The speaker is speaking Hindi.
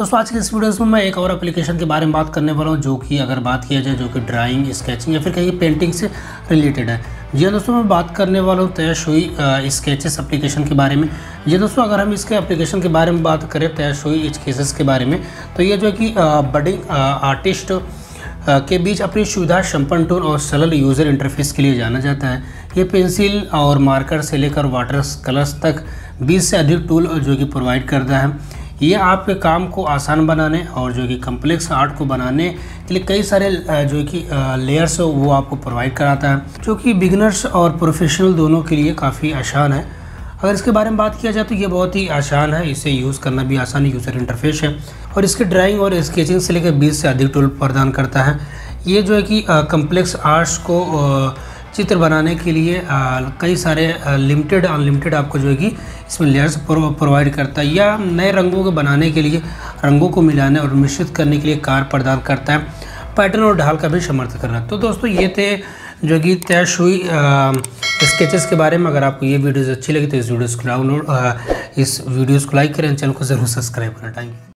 दोस्तों आज के इस वीडियो में मैं एक और एप्लीकेशन के बारे में बात करने वाला हूँ, जो कि अगर बात किया जाए जो कि ड्राइंग, स्केचिंग या फिर कहीं पेंटिंग से रिलेटेड है। ये दोस्तों मैं बात करने वाला हूँ तयासुई स्केचेस एप्लीकेशन के बारे में। ये दोस्तों अगर हम इसके एप्लीकेशन के बारे में बात करें तयासुई स्केचेस के बारे में, तो ये जो कि बडिंग आर्टिस्ट के बीच अपनी सुविधा संपन्न टूल और सरल यूज़र इंटरफेस के लिए जाना जाता है। ये पेंसिल और मार्कर से लेकर वाटर कलर्स तक 20 से अधिक टूल जो कि प्रोवाइड करता है। ये आपके काम को आसान बनाने और जो कि कम्प्लेक्स आर्ट को बनाने के लिए कई सारे जो कि लेयर्स वो आपको प्रोवाइड कराता है, जो कि बिगिनर्स और प्रोफेशनल दोनों के लिए काफ़ी आसान है। अगर इसके बारे में बात किया जाए तो ये बहुत ही आसान है, इसे यूज़ करना भी आसान यूज़र इंटरफेस है और इसके ड्राइंग और स्केचिंग से लेकर 20 से अधिक टूल प्रदान करता है। ये जो है कि कम्प्लेक्स आर्ट्स को चित्र बनाने के लिए कई सारे लिमिटेड अनलिमिटेड आपको जो है कि इसमें लेयर्स प्रोवाइड करता है, या नए रंगों को बनाने के लिए रंगों को मिलाने और मिश्रित करने के लिए कार्य प्रदान करता है, पैटर्न और ढाल का भी समर्थन करना। तो दोस्तों ये थे जो कि तयासुई स्केचेस के बारे में। अगर आपको ये वीडियोस अच्छी लगी तो इस वीडियोस को लाइक करें, चैनल को ज़रूर सब्सक्राइब करना। Thank you.